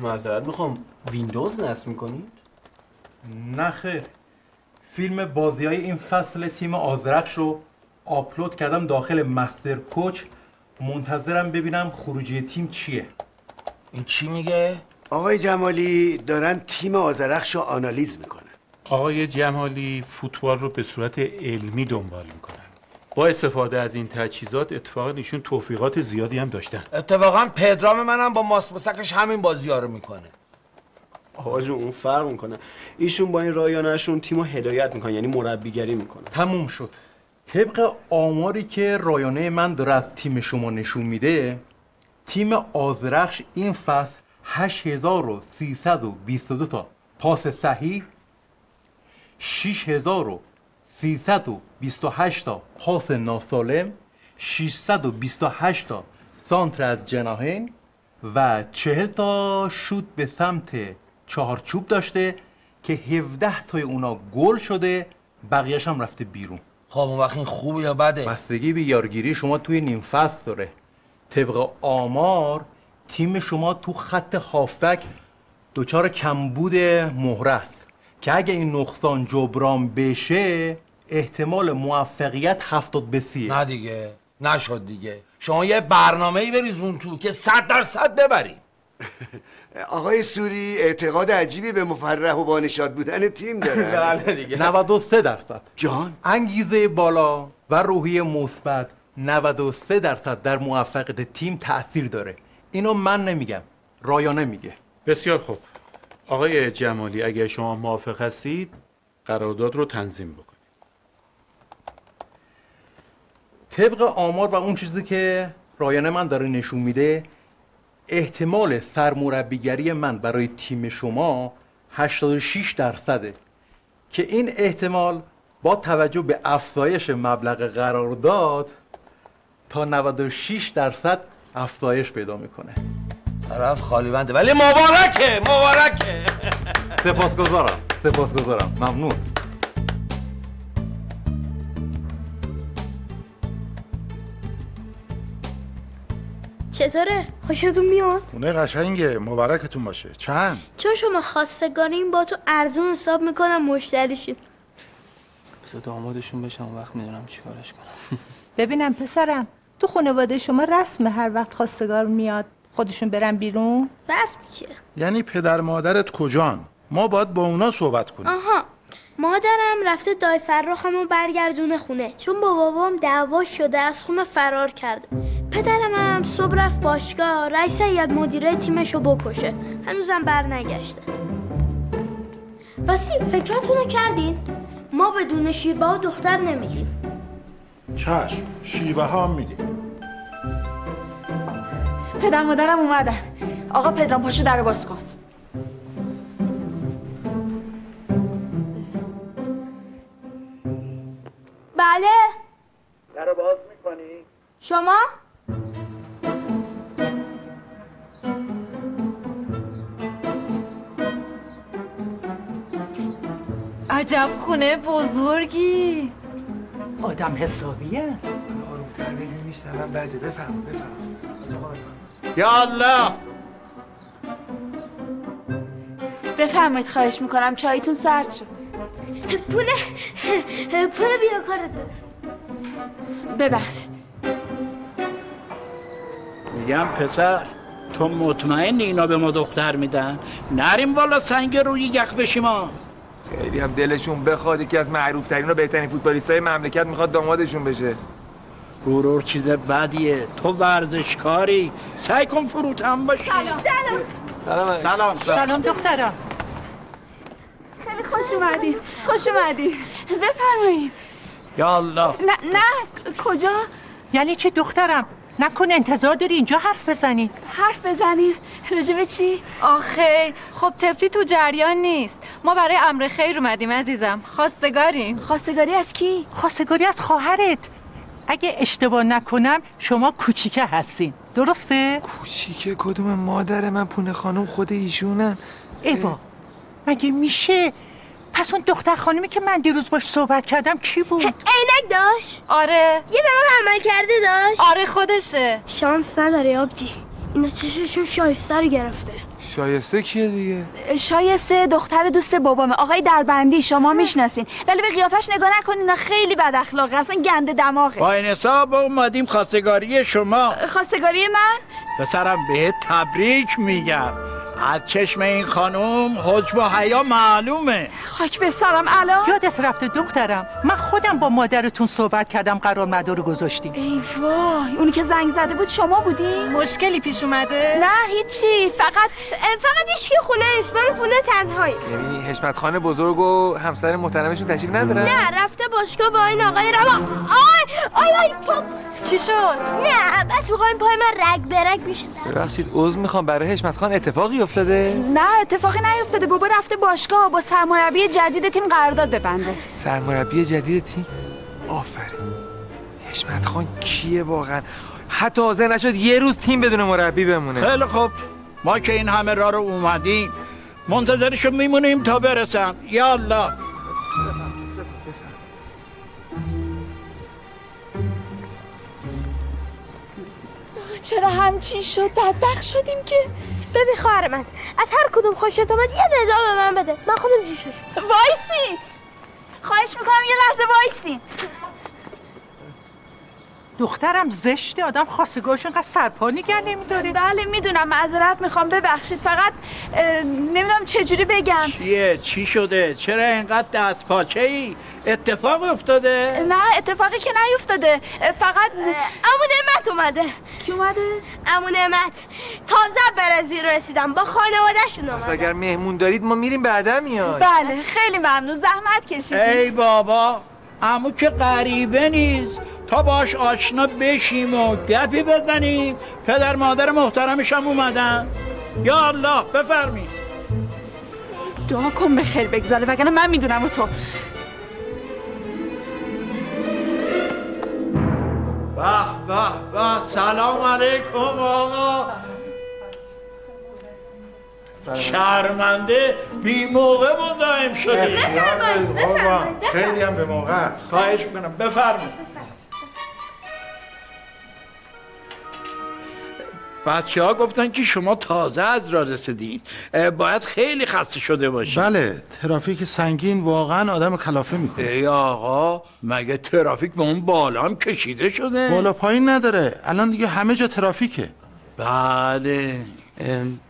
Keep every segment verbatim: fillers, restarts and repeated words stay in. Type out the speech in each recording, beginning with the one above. معذرت میخوام، ویندوز نصب میکنید؟ نه خیر، فیلم بازی های این فصل تیم آذرخش رو آپلود کردم داخل مستر کوچ، منتظرم ببینم خروجی تیم چیه. این چی میگه؟ آقای جمالی دارن تیم آذرخش رو آنالیز میکنن. آقای جمالی فوتبال رو به صورت علمی دنبال میکنن. با استفاده از این تجهیزات اتفاقا ایشون توفیقات زیادی هم داشتن. اتفاقا پدرام منم با ماست مسکش همین بازی‌ها رو میکنه. آقا جون اون فرق میکنه. ایشون با این رایانه‌شون تیمو هدایت میکنن، یعنی مربیگری میکنن. تموم شد. طبق آماری که رایانه من داره از تیم شما نشون میده، تیم آذرخش این فصل هشت هزار و سیصد و بیست و دو تا پاس صحیح، شش هزار و سیصد و بیست و هشت تا پاس ناسالم، ششصد و بیست و هشت تا سانتر از جناحین و چهل تا شوت به سمت چهارچوب داشته که هفده تای اونا گل شده، بقیه‌ش هم رفته بیرون. خب اون وقت این خوبه یا بده؟ بستگی به یارگیری شما توی نیم فصل داره. طبق آمار تیم شما تو خط هافبک دچار کمبود مهره است که اگه این نقصان جبران بشه احتمال موفقیت هفتاد به سی. نه دیگه، نشد دیگه. شما یه برنامه‌ای بریزون تو که صد درصد ببریم. آقای سوری اعتقاد عجیبی به مفرح و بانشاد بودن تیم داره. بله دیگه. نود و سه درصد. جان؟ انگیزه بالا و روحیه مثبت نود و سه درصد در موفقیت تیم تأثیر داره. اینو من نمیگم، رایانه میگه. بسیار خوب. آقای جمالی اگه شما موافق هستید قرارداد رو تنظیم بکنید. طبق آمار و اون چیزی که رایانه من داره نشون میده، احتمال سرمربیگری من برای تیم شما هشتاد و شش درصده که این احتمال با توجه به افزایش مبلغ قرارداد تا نود و شش درصد افزایش پیدا میکنه. طرف خالی بنده، ولی مبارکه، مبارکه. سپاسگزارم، سپاسگزارم، ممنون. چطوره؟ خوشتون میاد؟ خونه قشنگه، مبارکتون باشه. چند؟ چون شما خواستگارین با تو ارزون حساب میکنم مشتریشید. بسا دامادشون بشم اون وقت میدونم چیکارش کنم. ببینم پسرم، تو خانواده شما رسم هر وقت خواستگار میاد خودشون برن بیرون؟ رسم چیه؟ یعنی پدر مادرت کجان؟ ما باید با اونا صحبت کنیم. آها، مادرم رفته دای فرخمو برگردونه خونه چون با بابام دعوا شده از خونه فرار کرده. پدرم هم صبح رفت باشگاه رئیس هیئت مدیره تیمشو بکشه، هنوزم برنگشته. راستی فکراتونو کردین؟ ما بدون شیربه ها دختر نمیدیم. چشم، شیربه ها هم میدیم. پدر مادرم اومدن. آقا پدرام پاشو در باز کن. بله؟ در باز میکنی؟ شما؟ عجب خونه بزرگی. آدم حسابیه. آرومتر بگیم میشنم بده. بفهم بفهم. یا الله. بفرمایید خواهش میکنم، چایتون سرد شد. پونه پونه بیا کارت دارم. ببخشید. میگم پسر تو مطمئنی اینا به ما دختر میدن؟ نریم بالا سنگ روی یخ بشیم ما. خیلی هم دلشون بخواد یکی از معروف ترین و بهترین فوتبالیستای مملکت میخواد دامادشون بشه. غرور چیز بدیه. تو ورزشکاری، سعی کن فروتن باشی. سلام سلام سلام سلام دخترم. خیلی خوش اومدید، خوش اومدید. بفرمایید. یا الله. نه نه کجا؟ یعنی چه دخترم؟ نکنه انتظار داری اینجا حرف بزنی؟ حرف بزنیم؟ راجبه چی؟ آخه خب طفلی تو جریان نیست. ما برای امر خیر اومدیم عزیزم، خواستگاریم. خواستگاری از کی؟ خواستگاری از خواهرت. اگه اشتباه نکنم شما کوچیکه هستین، درسته؟ کوچیکه کدوم؟ مادر من پونه خانم خود ایشونن. ایوا، مگه میشه؟ پس اون دختر خانمی که من دیروز باش صحبت کردم کی بود؟ عینک داشت؟ آره. یه نمو عمل کرده داشت؟ آره خودشه. شانس نداره آبجی، اینا چششون شایسته رو گرفته. شایسته کیه دیگه؟ شایسته دختر دوست بابامه، آقای دربندی، شما میشناسین. ولی به قیافش نگاه نکنین، خیلی بد اخلاقه، اصلا گنده دماغه. با این حساب اومدیم خواستگاری شما. خواستگاری من؟ پسرم بهت تبریک میگم. از چشم این خانم حجب و حیا معلومه. خاک به سرم الان. یادت رفته دخترم، من خودم با مادرتون صحبت کردم، قرار مدارو گذاشتیم. ای وای، اونی که زنگ زده بود شما بودی؟ مشکلی پیش اومده؟ نه هیچی، فقط فقط هیچ کی خونه اجبار پول تنهایی. یعنی حشمت خان بزرگ و همسر محترمشون تشریف ندارن؟ نه، رفته باشگاه با این آقای روا. آی آی پاپ. چی شد؟ نه، بس می‌خوام پای من رگ به رگ بشه. ببخشید، عذر می‌خوام، برای حشمت خان اتفاقی افتاده؟ نه اتفاقی نیفتاده، بابا رفته باشگاه با سرمربی جدید تیم قرارداد ببنده. سرمربی جدید تیم؟ آفرین. حشمت خان کیه واقعا؟ حتی حاضر نشد یه روز تیم بدون مربی بمونه. خیلی خوب، ما که این همه راه رو اومدیم منتظرشو میمونیم تا برسن. یا الله. چرا همچین شد؟ بدبخت شدیم که. ببین خواهر من، از هر کدوم خوشت اومد یه ندا به من بده، من خودم جوشش. وایسی، خواهش میکنم یه لحظه وایسی. دخترم زشته، آدم خواستگاهش انقدر سرپا نگه نمیداره. بله میدونم، معذرت میخوام، ببخشید، فقط نمیدونم چجوری بگم. چیه؟ چی شده؟ چرا اینقدر دست پاچه ای؟ اتفاق افتاده؟ نه اتفاقی که نیفتاده، فقط عمو نعمت اومده. کی اومده؟ عمو نعمت. تازه برزیل رسیدم، با خانواده‌شون اومدم. اگر مهمون دارید ما میریم بعدا میاد. بله خیلی ممنون، زحمت کشیدید. ای بابا، عمو که غریبه نیست، تا باش آشنا بشیم و گپی بزنیم. پدر مادر محترمش هم اومدن. یا الله بفرمایید. دعا کن به خیر بگذاره، وگرنه من میدونم و تو. به به به، سلام علیکم آقا. شرمنده بی موقع مزاحم شدی. بفرمایید بفرمایید، خیلی هم به موقع است. خواهش میکنم بفرمایید. بچه ها گفتن که شما تازه از راه رسیدین، باید خیلی خسته شده باشید. بله، ترافیک سنگین واقعا آدم کلافه میکنه. ای آقا، مگه ترافیک به اون بالا هم کشیده شده؟ بالا پایین نداره، الان دیگه همه جا ترافیکه. بله.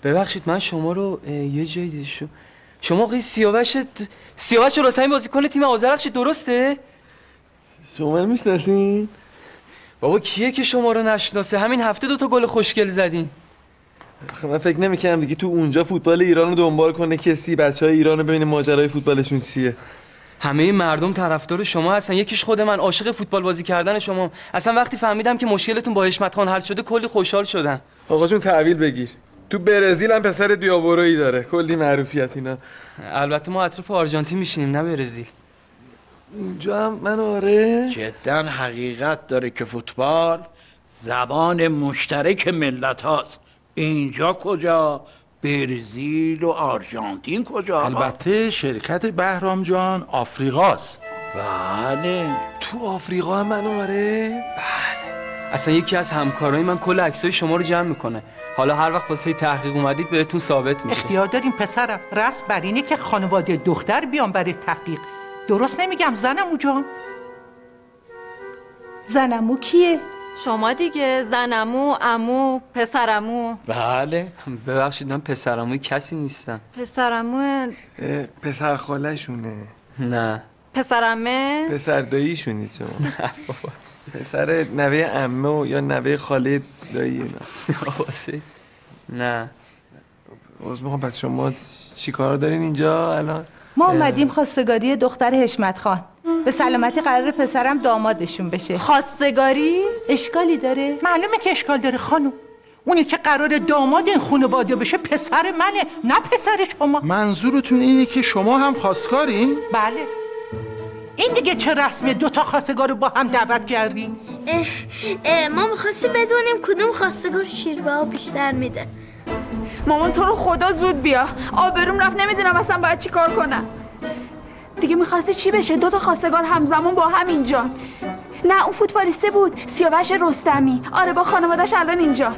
ببخشید من شما رو یه جایی دیدم. شما قی سیاوش سیاوش رستمی بازیکن تیم آذرخش درسته؟ شما رو میشناسین؟ بابا کیه که شما رو نشناسه؟ همین هفته دو تا گل خوشگل زدین. آخه من فکر نمی‌کنم دیگه تو اونجا فوتبال ایران رو دنبال کنه کسی. بچه‌های ایران رو ببین ماجرای فوتبالشون چیه. همه مردم طرفدار شما هستن، یکیش خود من، عاشق فوتبال بازی کردن شما. اصلا وقتی فهمیدم که مشکلتون با حشمت خان حل شده کلی خوشحال شدم. آقا جون تعویل بگیر. تو برزیل هم پسرت بیاورویی داره، کلی معروفیت اینا. البته ما اطراف آرژانتین میشینیم، نه برزیل. اونجا هم من آره جدا حقیقت داره که فوتبال زبان مشترک ملت هاست. اینجا کجا؟ برزیل و آرژانتین کجا؟ البته شرکت بهرام جان آفریقاست. بله تو آفریقا هم من آره. بله اصلا یکی از همکارای من کل عکسای شما رو جمع میکنه، حالا هر وقت واسه تحقیق اومدید بهتون ثابت میشه. اختیار داریم پسرم، رسم بر اینه که خانواده دختر بیان برای تحقیق. درست نمیگم زنمو جان؟ زنمو کیه؟ شما دیگه، زنمو، عمو، پسرمو. بله ببخشید من پسرموی کسی نیستم. پسرمو پسر خاله‌شونه. نه پسرمه؟ پسر داییشونی شما. نه بابا، پسر نوه عمه یا نوه خاله دایی. نه نه عذر میخوام. پس شما چیکار دارین اینجا الان؟ ما اومدیم خواستگاری دختر حشمت خان. به سلامتی قرار پسرم دامادشون بشه. خواستگاری؟ اشکالی داره؟ معلومه که اشکال داره خانم. اونی که قرار داماد این خانواده بشه پسر منه، نه پسر شما. منظورتون اینه که شما هم خواستگارین؟ بله. این دیگه چه رسمه دوتا خواستگار رو با هم دعوت کردین؟ اه اه ما می‌خواستیم بدونیم کدوم خواستگار شیربها بیشتر میده. مامان تو رو خدا زود بیا، آبروم رفت، نمیدونم اصلا باید چی کار کنم. دیگه میخواستی چی بشه؟ دوتا خواستگار همزمان با هم اینجا. نه اون فوتبالیسته بود، سیاوش رستمی. آره با خانواده‌اش الان اینجا.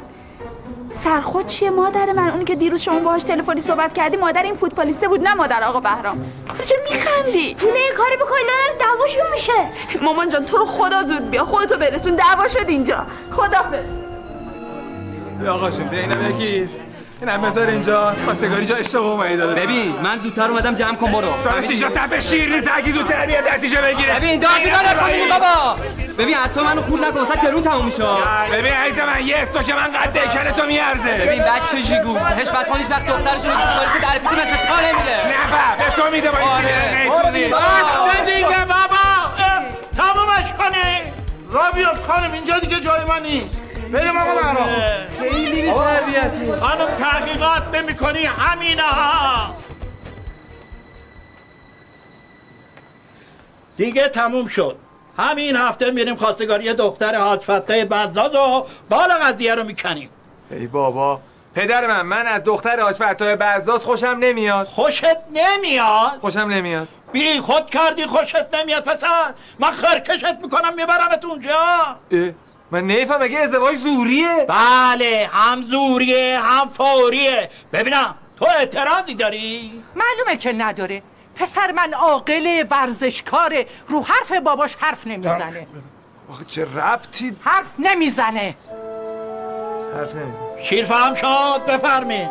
سرخود چیه مادر من؟ اونی که دیروز شما باهاش تلفنی صحبت کردی مادر این فوتبالیسته بود نه مادر آقا بهرام. چرا میخندی؟ پونه یه کاری بکنی نداره دعواشون میشه. مامان جان تو رو خدا زود بیا خودتو برسون دعوا شد اینجا. خدافظ. بیا آقا شون بیا اینم بگیر. این هم بذار اینجا خواستگاری جا اشتباه اومدی داداش. ببین من زودتر اومدم جمع کن برو داداش اینجا صفحه شیر نیست اگه زودتر بیاد نتیجه بگیره. ببین دادی داداش کنیم بابا. ببین اصلا منو خون نکن واسه گرون تموم میشه. ببین عزیز من یه استو که من قد دهکن تو میارزه. ببین بچه جیگو حشمت خان هیچ وقت دخترش رو فوتبالیست در پیتی مثل تا نمیده. نه بابا به تو میده ما دیگه بابا بابا تمومش کنه. رابیات خانم اینجا دیگه جای من نیست. بریم آقا بهرام. خیلی تربیتی. خانم تحقیقات نمی‌کنی همینه ها. دیگه تموم شد. همین هفته میریم خواستگاری دختر حاج فتحی بزاز و بالا قضیه رو میکنیم. ای بابا پدر من من از دختر حاج فتحی بزاز خوشم نمیاد. خوشت نمیاد؟ خوشم نمیاد. بی خود کردی خوشت نمیاد پسر. من خرکشت میکنم میبرمت اونجا. اه. من نیفهم اگه ازدواج زوریه؟ بله هم زوریه هم فوریه. ببینم تو اعتراضی داری؟ معلومه که نداره. پسر من عاقل ورزشکاره رو حرف باباش حرف نمیزنه. آخه چه ربطی؟ حرف نمیزنه. حرف نمیزنه. شیر فهم شد بفرمین.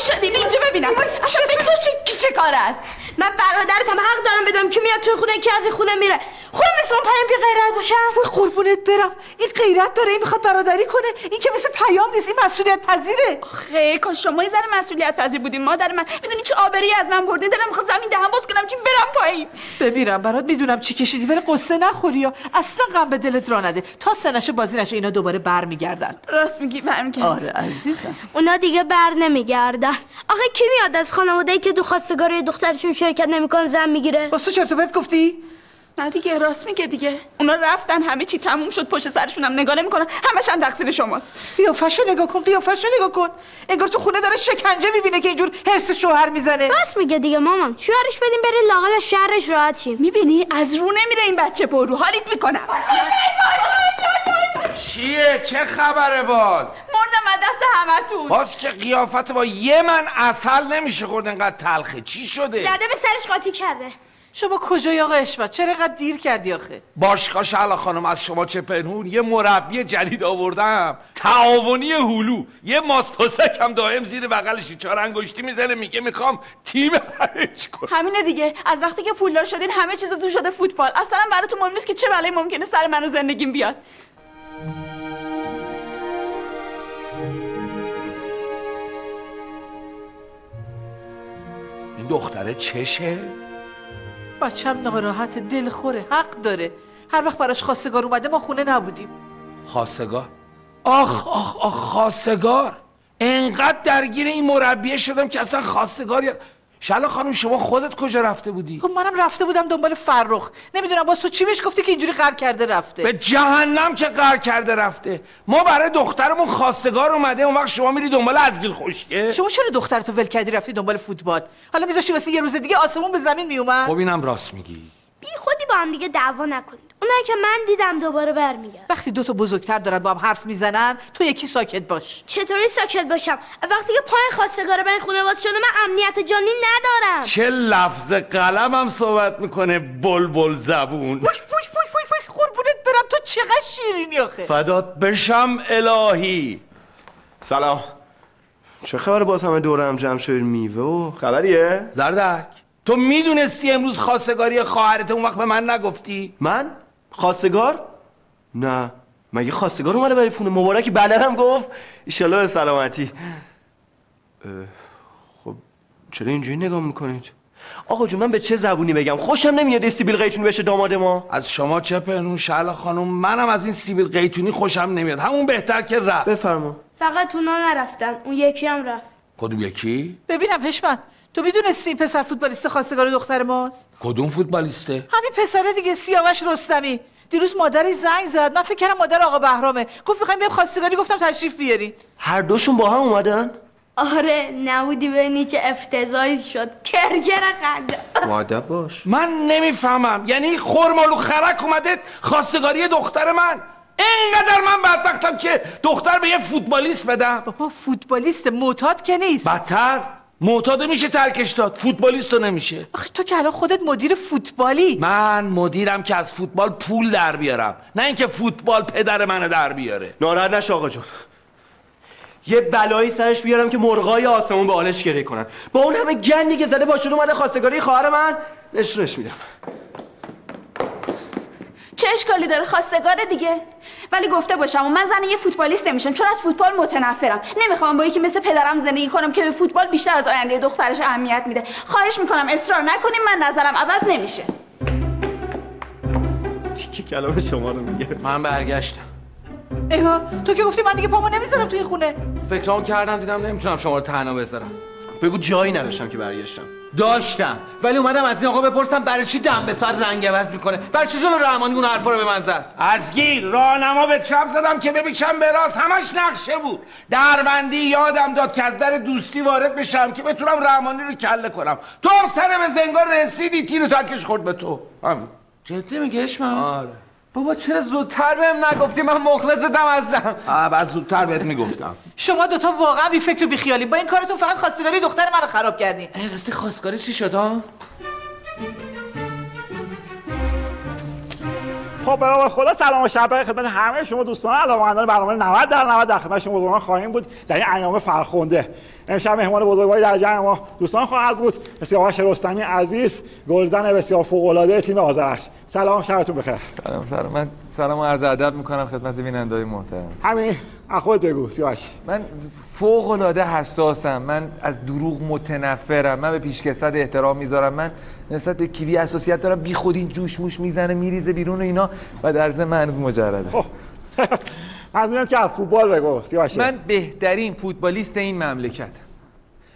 شدیم اینجا ببینم اصلا به تو چه چه کار است؟ من برادرتم حق دارم بدم که میاد توی خونه که از خونه میره خودم مثل اون پیام بی غیرت باشم؟ وای قربونت برم این غیرت داره این میخواد برادری کنه این که مثل پیام نیست این مسئولیت پذیره. آخه کاش شما یه ذره مسئولیت پذیر بودین مادر من. میدونی چه آبرویی از من بردین دلم میخواد زمین دهن باز کنم چی برم پایین. ببینم برات میدونم چی کشیدی ولی قصه نخوری ها اصلا غم به دلت راه نده تا سنشه بازی نشه اینا دوباره برمیگردن. راست میگی برمیگردن. آره عزیزم اونا دیگه بر نمیگردن. آخه کی میاد از خانواده‌ای که تو خواستگاری دخترشون شرکت نمی‌کنه زن میگیره؟ واسه چرت و پرت گفتی؟ نه دیگه راست میگه دیگه. اونا رفتن همه چی تموم شد پشت سرشون هم نگاه نمی‌کنن. همش هم تقصیر شماست. قیافه‌شو نگاه کن، قیافه‌شو نگاه کن. انگار تو خونه داره شکنجه می‌بینه که اینجور حرص شوهر میزنه. راست میگه دیگه مامان. شوهرش بدیم بره لاغر شرش راحت شیم. می‌بینی از رو نمیره این بچه پرو حالیت می‌کنه. چیه چه خبره باز؟ مردم از دست همتون. باز که قیافت با یه من عسل نمیشه خورد انقدر تلخه. چی شده؟ زده به سرش قاطی کرده. شما کجای آقا حشمت؟ چرا انقدر دیر کردی آخه؟ باشکاش الا خانم از شما چه پنهون یه مربی جدید آوردم تعاونی هلو یه ماستوسک هم دائم زیر بغلش چهار انگشتی میزنه میگه میخوام تیم هرج کنم. همینه دیگه از وقتی که پولدار شدین همه چیزو تو شده فوتبال. اصلا براتون مهم نیست که چه بلایی ممکنه سر منو زندگیم بیاد. این دختره چشه؟ بچه‌م ناراحت دلخوره حق داره. هر وقت براش خواستگار اومده ما خونه نبودیم. خواستگار؟ آخ آخ آخ خواستگار. انقدر درگیر این مربیه شدم که اصلا خواستگار یا... شالا خانم شما خودت کجا رفته بودی؟ خب منم رفته بودم دنبال فرخ. نمیدونم باز تو چی بهش گفتی که اینجوری قهر کرده رفته. به جهنم که قهر کرده رفته. ما برای دخترمون خواستگار اومده اون وقت شما میری دنبال ازگیل خشکه. شما چرا دخترتو ول کردی رفتی دنبال فوتبال؟ حالا میذاشتی واسه یه روز دیگه آسمون به زمین میومد. خب اینم راست میگی. بی خودی با هم دیگه دعوا نکنید. اونایی که من دیدم دوباره برمیگردن. وقتی دو تا بزرگتر دارن با هم حرف میزنن تو یکی ساکت باش. چطوری ساکت باشم؟ وقتی که پای خواستگار به این خونه واسه شده من امنیت جانی ندارم. چه لفظ قلمم صحبت میکنه بلبل زبون. وای وای وای وای وای قربونت برم تو چقدر شیرینی آخه. فدات بشم الهی. سلام. چه خبر باز همه دور هم جمع شدید میوه و خبریه؟ زردک تو میدونستی امروز خواستگاری خواهرت اون وقت به من نگفتی؟ من؟ خواستگار؟ نه مگه خواستگار اومده برای پونه مبارکی بلدم گفت ایشالله سلامتی. خب چرا اینجوری نگاه میکنید؟ آقا جون من به چه زبونی بگم خوشم نمیاد سیبیل قیتونی بشه داماد ما. از شما چه پهنون شعله خانم منم از این سیبیل قیتونی خوشم نمیاد همون بهتر که رفت. بفرما. فقط اونا نرفتن اون یکی هم رفت. کدوم یکی؟ ببینم حشمت تو میدونستی پسر فوتبالیست خواستگار دختر ماست؟ کدوم فوتبالیسته؟ همین پسره دیگه سیاوش رستمی. دیروز مادرش زنگ زد من فکر کردم مادر آقا بهرامه گفت میخوایم بیام خواستگاری گفتم تشریف بیارین. هر دوشون با هم اومدن؟ آره نبودی ببینی که افتضاحی شد، کرگر خنده. مادب باش. من نمیفهمم، یعنی خورمالو خرک اومده خواستگاری دختر من؟ اینقدر من بدبختم که دختر به یه فوتبالیست بدم؟ بابا فوتبالیست معتاد که نیست. بدتر معتاد میشه ترکش داد، فوتبالیست نمیشه. آخه تو که الان خودت مدیر فوتبالی. من مدیرم که از فوتبال پول در بیارم، نه اینکه فوتبال پدر منو در بیاره. ناراحت نش آقا جون، یه بلایی سرش بیارم که مرغای آسمون به آلش گریه کنن. با اون همه گندی که زده باشون اومده خواستگاری خواهر من، نشونش میدم. چه اشکالی داره خواستگاره دیگه؟ ولی گفته باشم و من زن یه فوتبالیست نمیشم، چون از فوتبال متنفرم. نمیخوام با یکی مثل پدرم زندگی کنم که به فوتبال بیشتر از آینده دخترش اهمیت میده. خواهش میکنم اصرار نکنیم، من نظرم عوض نمیشه. تیکه کلام شما رو میگه. من برگشتم. ایوا تو که گفتی من دیگه پامو نمیذارم توی خونه. فکرام کردم دیدم نمیتونم شما رو تنها بذارم. بگو جایی نداشتم که برگشتم. داشتم ولی اومدم از این آقا بپرسم برای چی دم به سر رنگ عوض میکنه؟ برای چی جلو رحمانی اون حرفا رو به من زد؟ از گیر راهنما به چپ زدم که ببیچم به راست، همش نقشه بود. دربندی یادم داد که از در دوستی وارد بشم که بتونم رحمانی رو کله کنم. تو هم سر به زنگار رسیدی، تیر تکش خورد به تو. همین. جدی میگی اشمم؟ آره. بابا چرا زودتر بهم نگفتی؟ من مخلصتم هستم. آ زودتر بهت میگفتم. شما دوتا واقعا بی فکر و بی خیالی. با این کارتون فقط خواستگاری دختر منو خراب کردین. راستی خواستگاری چی شد ها؟ خب برای خدا سلام و شب خدمت همه شما دوستان علاقه‌مندان برنامه نود در نود در خدمت شما بزرگان خواهیم بود در این انجام فرخنده. امشب مهمان بزرگواری در جمع ما دوستان خواهد بود سیاوش رستمی عزیز، گلزن بسیار فوق‌العاده تیم آذرخش. سلام، شبتون بخیر. سلام سلام. من سلام عرض ادب می‌کنم خدمت بیننده‌های محترم. همین از خود بگو سیاوش. من فوق‌العاده حساسم، من از دروغ متنفرم، من به پیشکسوت احترام میذارم، من نسبت به کیوی حساسیت دارم، بی خود این جوش موش میزنه میریزه بیرون و اینا و در ضمن هنوز مجرده. خب منظورم که فوتبال بگو سیاوش. من بهترین فوتبالیست این مملکتم.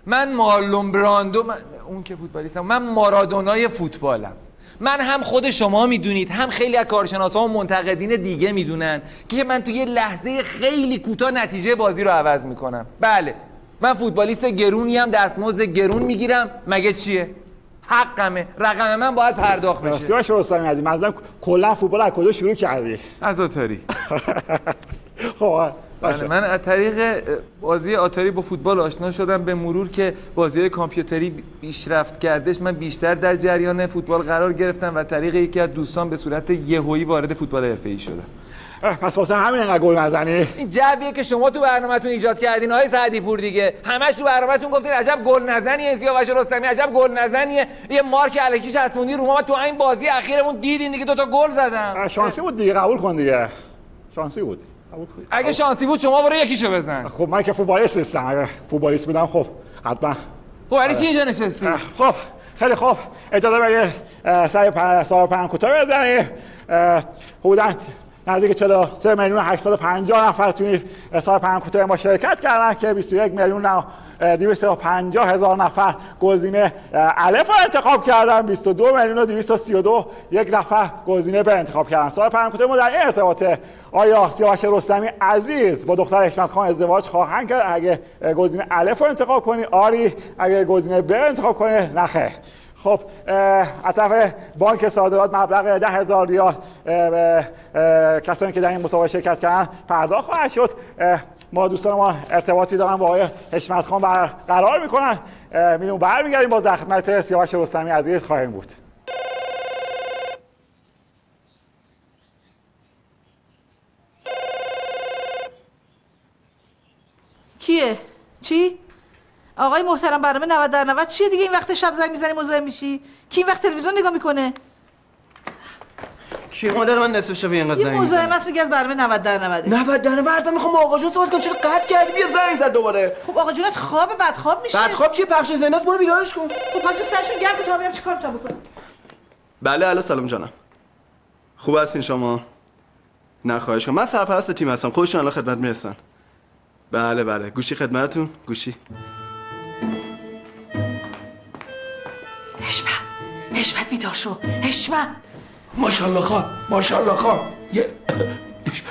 من مارلون براندو، من... اون که فوتبالیستم، من مارادونای فوتبالم. من هم خود شما میدونید، هم خیلی از کارشناسا و منتقدین دیگه میدونن که من تو یه لحظه خیلی کوتاه نتیجه بازی رو عوض میکنم. بله من فوتبالیست گرونی هم، دستمزد گرون میگیرم، مگه چیه؟ حقمه، رقم من باید پرداخت بشه. سیاوش رستمی عزیز، منظورم کلا فوتبال از کجا شروع کردی؟ از آتاری. خب من از طریق بازی آتاری با فوتبال آشنا شدم، به مرور که بازی‌های کامپیوتری پیشرفت کردش من بیشتر در جریان فوتبال قرار گرفتم و طریق یکی از دوستان به صورت یهویی وارد فوتبال حرفه‌ای شدم. پس واسه همین انقدر گل نزنی؟ این جویه که شما تو برنامه‌تون ایجاد کردین آقای سعدی‌پور دیگه. همش تو برنامه‌تون گفتین عجب گل نزنیه سیاوش رستمی، عجب گل نزنیه. یه مارک الکیش اسمونی رو ما تو این بازی اخیرمون دیدین دیگه، دو تا گل زدم. شانسی بود دیگه، قبول کن دیگه. شانسی بود. اگه شانسی بود شما برو یکیشو بزن. خب من که فوتبالیست نیستم، اگه فوتبالیست بودم خب حتما. خب برای چی اینجا نشستی؟ خب خیلی خوب، اجازه بده سر پرسار پنکوتا بزنی. حدوداً نزدیک چهل و سه میلیون و هشتصد و پنجاه نفر توی سال پنکوتا ما شرکت کردن که بیست و یک میلیون و دویست و پنجاه هزار نفر گزینه الف رو انتخاب کردن، بیست و دو میلیون و دویست و سی و دو یک نفر گزینه به انتخاب کردن. سال پنکوتا ما در این ارتباطه آیا سیاوش رستمی عزیز با دختر حشمت خان ازدواج خواهند کرد؟ اگه گزینه الف رو انتخاب کنی آری، اگه گزینه ب انتخاب کنی نخیر. خب از طرف بانک صادرات مبلغ ده هزار ریال به کسانی که در این مسابقه شرکت کردن پرداخت خواهد شد. ما دوستان ما ارتباطی دارن با آقای حشمت خان برقرار میکنن، میریم برمیگردیم باز در خدمت سیاوش رستمی عزیز خواهیم بود. کیه؟ چی؟ آقای محترم برنامه نود در نود چیه دیگه؟ این وقت شب زنگ میزنی مزاحم میشی؟ کی این وقت تلویزیون نگاه میکنه؟ کی مادر من نصف شب اینقدر زنگ میزنه؟ این مزاحم است میگه از برنامه نود در نود. نود در نود من میخوام آقا جون صحبت کنم، چرا قطع کردی؟ بیا زنگ زد دوباره. خب آقا جونت خوابه، بد خواب میشه. بد خواب چیه؟ پخش زنده است، برو بیدارش کن. خب پخش سرشون گرم تو، میرم چیکار تا بکنم؟ بله الو سلام جانم. خوب هستین شما؟ نه خواهش کنم، من سرپرست تیم هستم، خودشون الان خدمت میرسن. بله بله گوشی خدمتتون، گوشی. حشمت، حشمت بیدار شو، حشمت. ماشاءالله خان، ماشاءالله خان.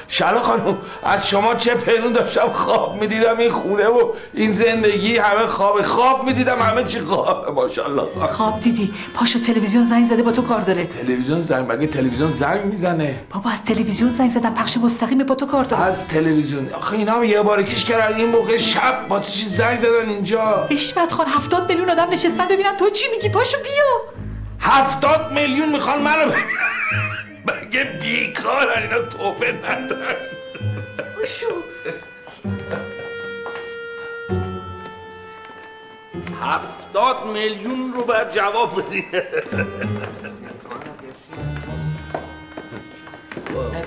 شلا خانم از شما چه پنون داشتم خواب میدیدم، این خونه و این زندگی همه خواب خواب میدیدم، همه چی خوابه. ماشاءالله خواب دیدی. پاشو تلویزیون زنگ زده با تو کار داره. تلویزیون زنگ؟ مگه تلویزیون زنگ میزنه؟ بابا از تلویزیون زنگ زدم، پخش مستقیم با تو کار داره. از تلویزیون؟ آخه اینا هم یه بار کیش کردن این موقع شب واسه چی زنگ زدن اینجا؟ حشمت خان هفتاد میلیون آدم نشستن ببینن تو چی میگی، پاشو بیا. هفتاد میلیون میخوان منو ببینن؟ مگه بیکارن اینا؟ توفه ندرس. هفتاد میلیون رو باید جواب بدی.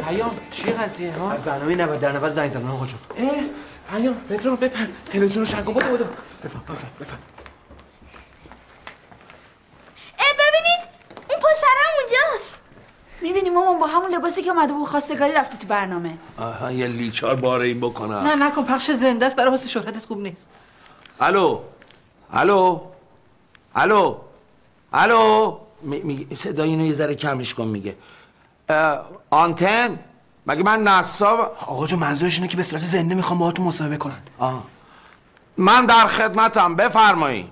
پیام چی قضیه ها؟ از برنامه نود در نود زنگ زدن آقا جون. اه پیام پدرام بپر تلویزیون رو شنگون بوده بوده. بفر بفر بفر. اه ببینید اون پسرم اونجاست. میبینی مامان با همون لباسی که اومده بود خواستگاری رفته تو برنامه. آها یه لیچار باره این بکنم. نه نکن، پخش زنده است، برای حسن شهرتت خوب نیست. الو الو الو الو میگه صدای اینو یه ذره کمش کن. میگه آنتن؟ مگه من نصاب؟ آقا جون منظورش اینه که به صورت زنده میخوام باهاتون مصاحبه کنن. آها من در خدمتم، بفرمایید.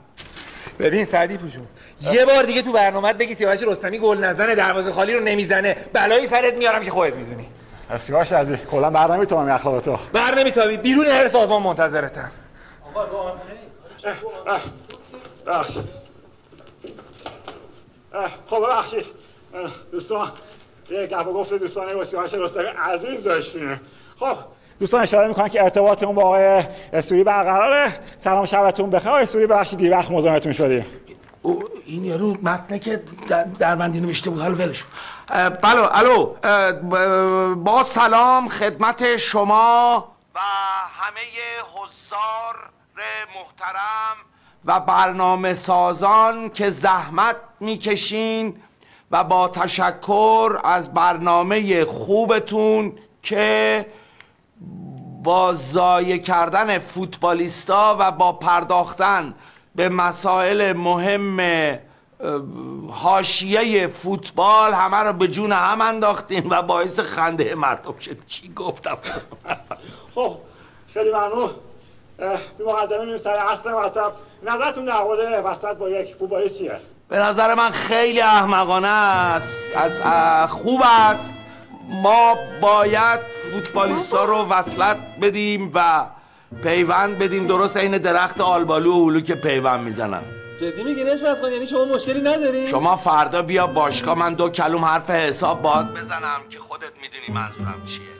ببین سعدی پوشون یه بار دیگه تو برنامه‌ات بگی سیاوش رستمی گل نزنه، دروازه خالی رو نمیزنه، بلایی سرت میارم که خودت میدونی. سیاوش عزیز کلا برنمیتونم اخلاقاتو. برنمیتونی بیرون هر سازمان منتظرتم. آقا رو آنتن. خب ببخشید دوستان، یک گپ و گفت دوستان با سیاوش رستمی عزیز داشتیم. خب دوستان اشاره میکنن که ارتباطمون با آقای سوری برقراره. سلام شبتون بخیر آقای سوری، ببخشید دیر وقت مزاحمتون شدیم. او این یارو متنه که دربندی نوشته بود، حالا ولش. بله الو، با سلام خدمت شما و همه حضار محترم و برنامه سازان که زحمت میکشین و با تشکر از برنامه خوبتون که با ضایع کردن فوتبالیستا و با پرداختن به مسائل مهم حاشیه فوتبال همه رو به جون هم انداختیم و باعث خنده مردم شد. کی گفتم؟ خب خیلی ممنون. به مقدمه میریم سر اصل مطلب. نظرتون در مورد وسط با یک فوتبالیست چیه؟ به نظر من خیلی احمقانه است. از خوب است ما باید فوتبالیستا رو وصلت بدیم و پیوند بدیم، درست عین درخت آلبالو و هلو که پیوند میزنن. جدی میگین حشمت خان؟ یعنی شما مشکلی ندارین؟ شما فردا بیا باشگاه، من دو کلوم حرف حساب باهات بزنم که خودت میدونی منظورم چیه.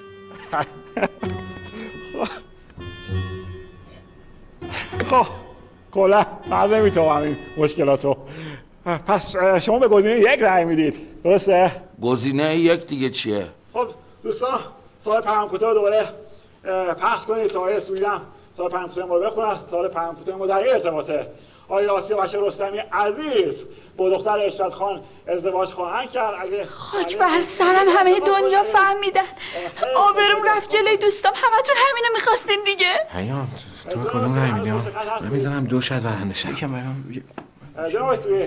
خب کلا فردا میتونم این مشکلاتو. پس شما به گزینه یک رأی میدید درسته؟ گزینه یک دیگه چیه؟ خب دوستان سوال پرمکوتا دوباره پخش کنید تا آقای سویدم سال پرمکوتای ما رو بخونن. سال پرمکوتای ما در این ارتباطه. آقای سیاوش رستمی عزیز با دختر حشمت خان ازدواج خواهند کرد. اگه خاک بر سرم، همه دنیا فهمیدن، آبروم رفت جلوی دوستام. همتون همینو میخواستین دیگه. پیام تو کدوم نمیدیم؟ من میزنم دو شد برنده شد. جناب سوری،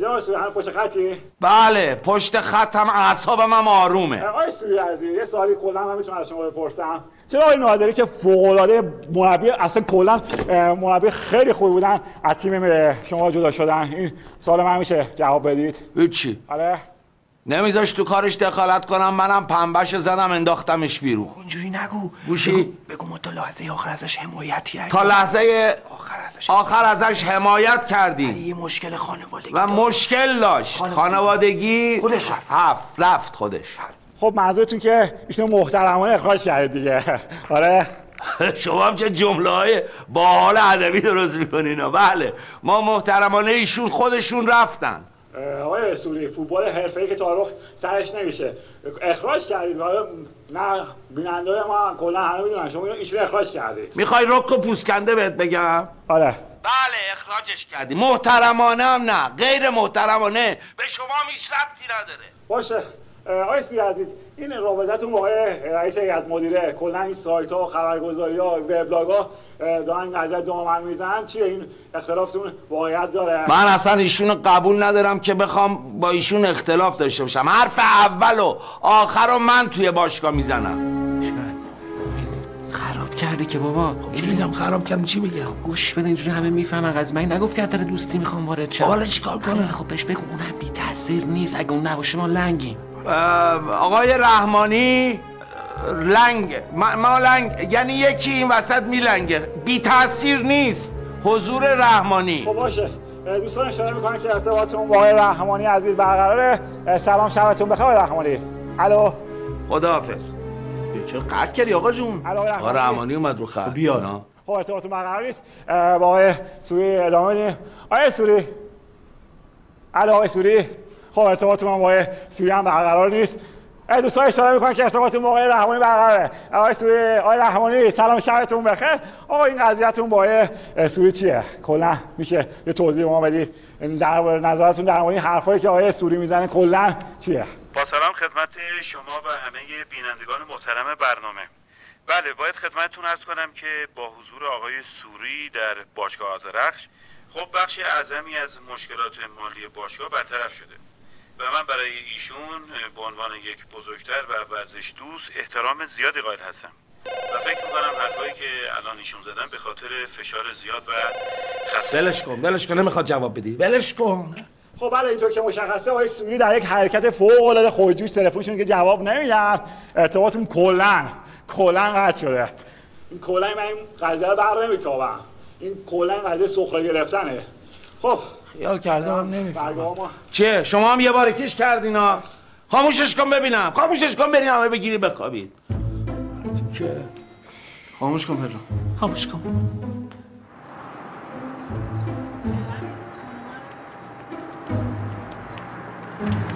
جناب سوری هم پشت خطی؟ بله پشت خطم، اعصابم هم آرومه. آقای سوری عزیز یه سوالی کلا من میتونم از شما بپرسم؟ چرا آقای نادری که فوق‌العاده مربی، اصلا کلا مربی خیلی خوبی بودن، از تیم شما جدا شدن؟ این سوال من میشه جواب بدید؟ هیچی. آره نمیذاشت تو کارش دخالت کنم، منم پنبهشو زدم انداختمش بیرون. اونجوری نگو. گوشی بگو, بگو ما تا لحظه آخر ازش حمایت کردیم. تا لحظه آخر ازش آخر ازش حمایت کردیم. یه مشکل خانوادگی و دارد. مشکل داشت خانوادگی, خانوادگی خودش رفت. هفت رفت خودش. خب منظورتون که ایشون محترمانه اخراج کردید دیگه. آره شما هم چه جمله های با حال ادبی درست میکنین. بله ما محترمانه ایشون خودشون رفتن. آقای سوری فوتبال حرفه‌ای که تعارف سرش نمیشه اخراج کردید. حالا نه بیننده‌های ما کلا همه میدونن شما اینو ایشون اخراج کردید. میخوای رک و پوسکنده بهت بگم؟ آره بله اخراجش کردی. محترمانه هم نه، غیر محترمانه به شما هیچ ربطی نداره. باشه آقای سوری عزیز این رابطتون با آقای رئیس هیئت مدیره، کلا این سایت‌ها و خبرگزاری‌ها و وبلاگ‌ها دارن از دامن میزنن چیه؟ این اختلافتون واقعیت داره؟ من اصلا ایشونو قبول ندارم که بخوام با ایشون اختلاف داشته باشم. حرف اول و آخر رو من توی باشگاه میزنم. کرده که بابا. اینجوری هم خراب کردم چی بگم؟ گوش بده، اینجوری همه میفهمن قضیه. من نگفتی حتی دوستی میخوام وارد شم. حالا چیکار کنم؟ خب بهش بگو اونم بی تاثیر نیست. اگه اون نباشه ما لنگیم. آقای رحمانی لنگ، ما لنگ یعنی یکی این وسط میلنگه. بی تاثیر نیست حضور رحمانی. خب باشه. دوستان اشاره میکنن که ارتباطمون با آقای رحمانی عزیز برقراره. سلام شبتون بخیر آقای رحمانی. الو. خداحافظ. چرا قطع کردی آقا جون؟ آقا رحمانی اومد رو خط. بیا ها. خب ارتباطمون برقرار نیست. با آقای سوری ادامه بدیم. آقای سوری. الو آقای سوری. خب ارتباطمون با آقای سوری هم برقرار نیست. دوستان اشاره میکنن که ارتباطمون با آقای رحمانی برقراره. آقای سوری، آقای رحمانی سلام شبتون بخیر. آقا این قضیه‌تون با آقای سوری چیه؟ کلا میشه یه توضیح به ما بدید در مورد نظرتون در مورد حرفایی که آقای سوری میزنه کلا چیه؟ با سلام خدمت شما و همه بینندگان محترم برنامه. بله، باید خدمتتون عرض کنم که با حضور آقای سوری در باشگاه آذرخش خب بخش اعظمی از مشکلات مالی باشگاه برطرف شده و من برای ایشون به عنوان یک بزرگتر و ورزش دوست احترام زیادی قائل هستم و فکر می‌کنم حرفایی که الان ایشون زدن به خاطر فشار زیاد و خسته. بلش کن بلش کن نمیخواد جواب بدی. بلش کن. خب بله، اینطور که مشخصه آقای سوری در یک حرکت فوق‌العاده خودجوش تلفنشون که جواب نمیدن، ارتباطمون کلاً کلاً قطع شده. این کلاً من این قضیه رو بر نمیتابم. این کلاً قضیه سخره گرفتنه. خب خیال کردم هم نمیفهمم. چه شما هم یه بار کیش کردینا؟ خاموشش کن ببینم. خاموشش کن بریم همه بگیری بخوابید. چه؟ خاموش کن پدرام. خاموش کن.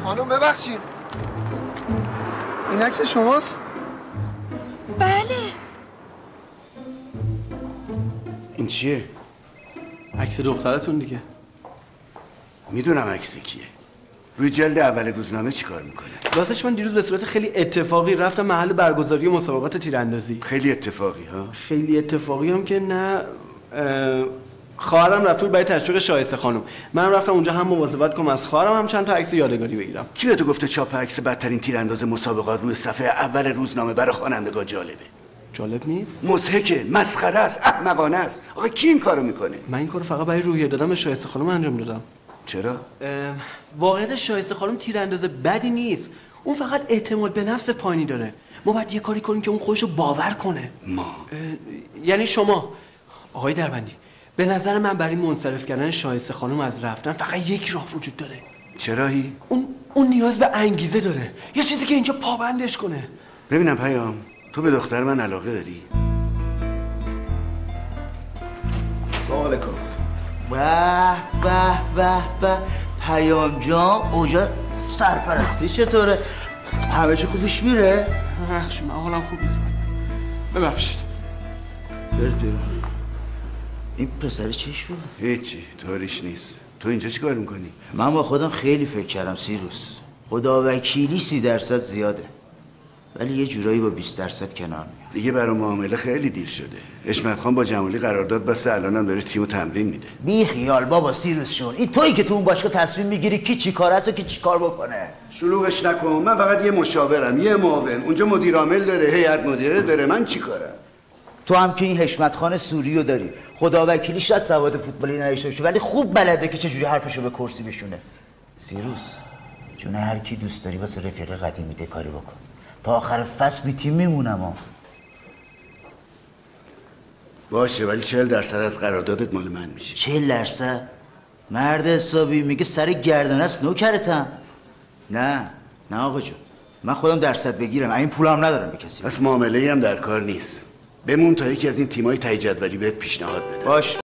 خانم ببخشید، این عکس شماست؟ بله. این چیه؟ عکس دخترتون دیگه. میدونم عکس کیه. روی جلد اول روزنامه چیکار میکنه؟ راستش من دیروز به صورت خیلی اتفاقی رفتم محل برگزاری مسابقات تیراندازی. خیلی اتفاقی ها؟ خیلی اتفاقی هم که نه. خواهرم رفت برای تشویق شایسته خانم. من رفتم اونجا هم مواظبت کنم از خواهرم هم چند تا عکس یادگاری بگیرم. کی به تو گفته چاپ عکس بدترین تیرانداز مسابقات روی صفحه اول روزنامه برای خوانندگان جالبه؟ جالب نیست؟ مضحکه، مسخره است، احمقانه است. آقا کی این کارو میکنه؟ من این کارو فقط برای روحیه دادم به شایسته خانم انجام دادم. چرا؟ واقعیت شایسته خانم تیرانداز بدی نیست. اون فقط اعتماد به نفس پایینی داره. ما باید یه کاری کنیم که اون خودشو باور کنه. ما یعنی شما آقای دربندی، به نظر من برای منصرف کردن شایسته خانم از رفتن فقط یک راه وجود داره. چراهی؟ اون اون نیاز به انگیزه داره. یه چیزی که اینجا پابندش کنه. ببینم پیام، تو به دختر من علاقه داری؟ سلام علیکم. واه واه واه واه پیام جان، اوجا سرپرستی چطوره؟ همه چی خوبش میره؟ ببخشید من حالم خوب نیست. ببخشید. برد بیرون. این پسر چیش بود؟ هیچی، طوریش نیست. تو اینجا چی کار میکنی؟ من با خودم خیلی فکر کردم سیروس. خداوکیلی سی درصد زیاده. ولی یه جورایی با بیست درصد کنار میاد. دیگه برای معامله خیلی دیر شده. حشمت خان با جمالی قرارداد بسته، الانم داره تیمو تمرین میده. بی خیال بابا سیروس شون. این تویی که تو اون باشگاه تصمیم میگیری کی چیکار است و کی چیکار بکنه. شلوغش نکن. من فقط یه مشاورم، یه معاون. اونجا مدیر عامل داره، هیئت مدیره داره. من چیکارم؟ تو هم که این حشمت خان سوریو داری، خداوکیلی شاید سواد فوتبالی نداشته باشه ولی خوب بلده که چجوری حرفشو به کرسی بشونه. سیروس چون هر کی دوست داری واسه رفیق قدیمی ده کاری بکن. تا آخر فصل بی تیم میمونم ها. باشه ولی چهل درصد از قراردادت مال من میشه. چهل درصد؟ مرد حسابی میگه سر گردن است نوکرتم. نه نه آقا جون، من خودم درصد بگیرم. این پولام ندارم به کسی. پس معامله‌ای هم در کار نیست. بمون تا یکی از این تیمای تهی جدولی بهت پیشنهاد بده. باش.